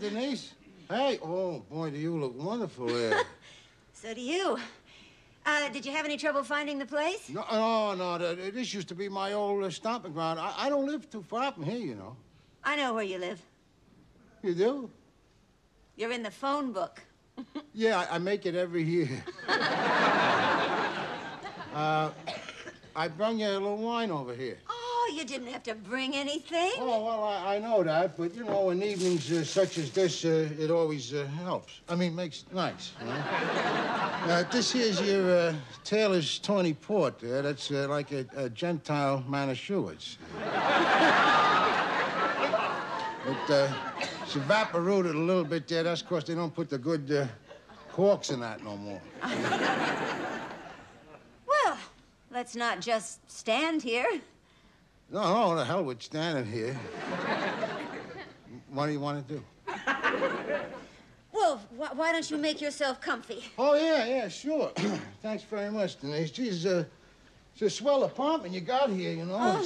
there, Denise. Hey, oh, boy, do you look wonderful there. So do you. Did you have any trouble finding the place? No. This used to be my old stomping ground. I don't live too far from here, you know. I know where you live. You do? You're in the phone book. Yeah, I make it every year. I bring you a little wine over here. Oh, you didn't have to bring anything? Oh, well, I know that, but, you know, in evenings such as this, it always helps. I mean, makes it nice, you know? This here's your Taylor's Tawny Port there. That's like a Gentile Manischewitz. It's evaporated a little bit there. That's because they don't put the good corks in that no more. Well, let's not just stand here. No, the hell with standing here. What do you want to do? Well, why don't you make yourself comfy? Oh, yeah, sure. Thanks very much, Denise. Geez, it's a swell apartment you got here, you know. Oh,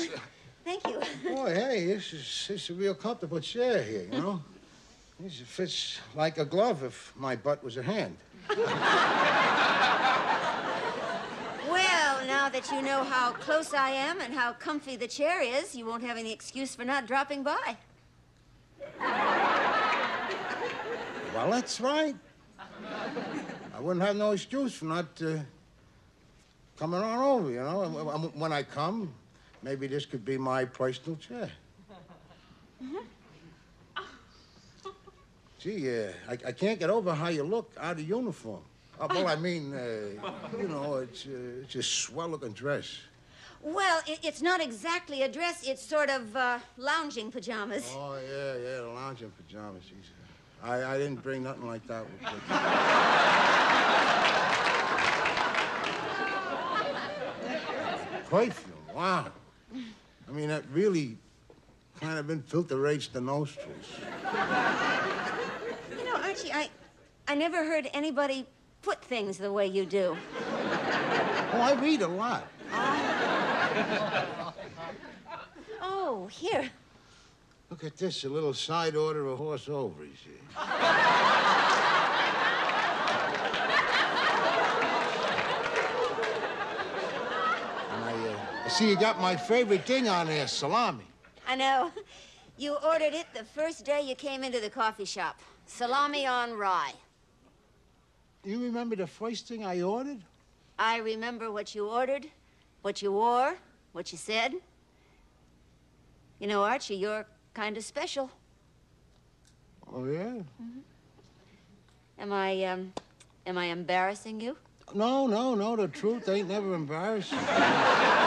thank you. Boy, hey, this is a real comfortable chair here, you know. It fits like a glove if my butt was a hand. Well, now that you know how close I am and how comfy the chair is, you won't have any excuse for not dropping by. Well, that's right. I wouldn't have no excuse for not coming on over, you know. When I come, maybe this could be my personal chair. Mm-hmm. Gee, I can't get over how you look out of uniform. Well, I mean, you know, it's a swell-looking dress. Well, it's not exactly a dress. It's sort of lounging pajamas. Oh, yeah, the lounging pajamas. Geez. I didn't bring nothing like that with me. Clayfield, wow. I mean, that really kind of infiltrates the nostrils. You know, Archie, I never heard anybody put things the way you do. Oh, I read a lot. Oh, here. Look at this, a little side order of horse ovaries here. I see you got my favorite thing on there, salami. I know. You ordered it the first day you came into the coffee shop. Salami on rye. You remember the first thing I ordered? I remember what you ordered, what you wore, what you said. You know, Archie, you're kind of special. Oh, yeah? Mm-hmm. Am I embarrassing you? No, the truth ain't never embarrassing.